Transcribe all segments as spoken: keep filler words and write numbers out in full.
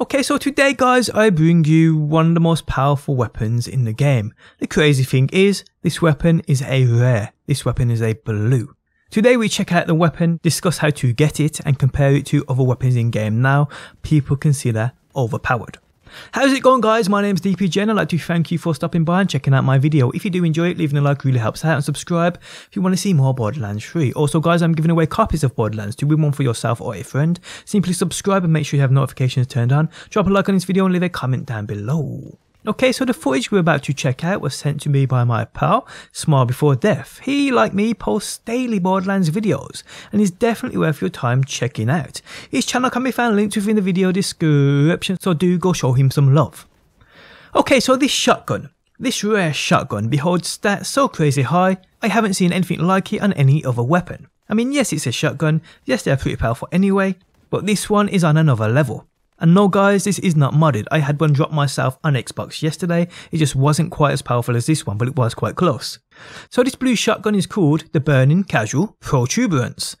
Okay, so today guys, I bring you one of the most powerful weapons in the game. The crazy thing is, this weapon is a rare. This weapon is a blue. Today we check out the weapon, discuss how to get it, and compare it to other weapons in game now people consider overpowered. How's it going guys, my name's D P J and I'd like to thank you for stopping by and checking out my video. If you do enjoy it, leaving a like really helps out, and subscribe if you want to see more Borderlands three. Also guys, I'm giving away copies of Borderlands to win one for yourself or a friend. Simply subscribe and make sure you have notifications turned on. Drop a like on this video and leave a comment down below. Okay, so the footage we're about to check out was sent to me by my pal, Smile Before Death. He, like me, posts daily Borderlands videos and is definitely worth your time checking out. His channel can be found linked within the video description, so do go show him some love. Okay, so this shotgun, this rare shotgun, beholds stats so crazy high, I haven't seen anything like it on any other weapon. I mean, yes, it's a shotgun, yes, they're pretty powerful anyway, but this one is on another level. And no guys, this is not modded. I had one drop myself on Xbox yesterday. It just wasn't quite as powerful as this one, but it was quite close. So this blue shotgun is called the Burning Casual Protuberance,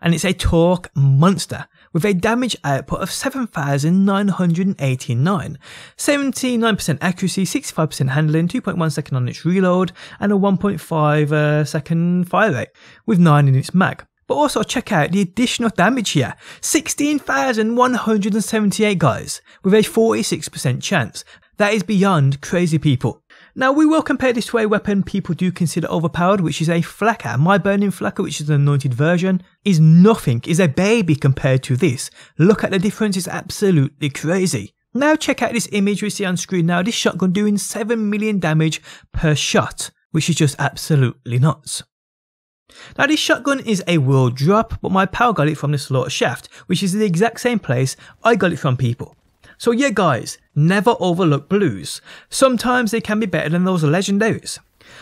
and it's a Torque monster with a damage output of seven thousand nine hundred eighty-nine, seventy-nine percent accuracy, sixty-five percent handling, two point one second on its reload, and a one point five uh, second fire rate with nine in its mag. But also check out the additional damage here, sixteen thousand one hundred seventy-eight guys, with a forty-six percent chance. That is beyond crazy people. Now we will compare this to a weapon people do consider overpowered, which is a Flakker. My Burning Flakker, which is an anointed version, is nothing, is a baby compared to this. Look at the difference, it's absolutely crazy. Now check out this image we see on screen now, this shotgun doing seven million damage per shot, which is just absolutely nuts. Now this shotgun is a world drop, but my pal got it from the slaughter shaft, which is the exact same place I got it from people. So yeah guys, never overlook blues. Sometimes they can be better than those legendaries.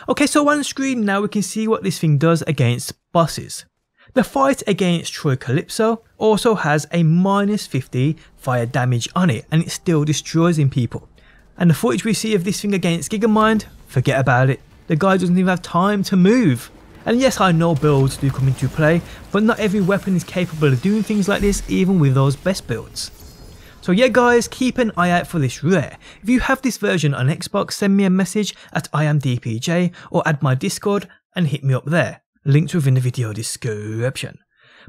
Okay, so on screen now we can see what this thing does against bosses. The fight against Troy Calypso also has a minus fifty fire damage on it, and it still destroys in people. And the footage we see of this thing against Gigamind, forget about it. The guy doesn't even have time to move. And yes, I know builds do come into play, but not every weapon is capable of doing things like this, even with those best builds. So yeah guys, keep an eye out for this rare. If you have this version on Xbox, send me a message at I am D P J or add my Discord and hit me up there. Linked within the video description.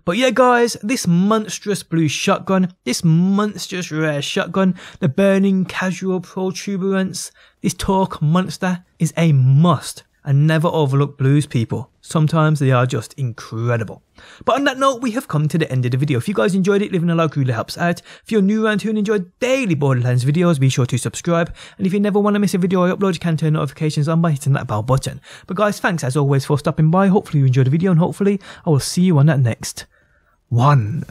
But yeah guys, this monstrous blue shotgun, this monstrous rare shotgun, the Burning Casual Protuberance, this Torque monster is a must. And never overlook blues, people. Sometimes they are just incredible. But on that note, we have come to the end of the video. If you guys enjoyed it, leaving a like really helps out. If you're new around here and enjoy daily Borderlands videos, be sure to subscribe. And if you never want to miss a video I upload, you can turn notifications on by hitting that bell button. But guys, thanks as always for stopping by. Hopefully you enjoyed the video, and hopefully I will see you on that next one.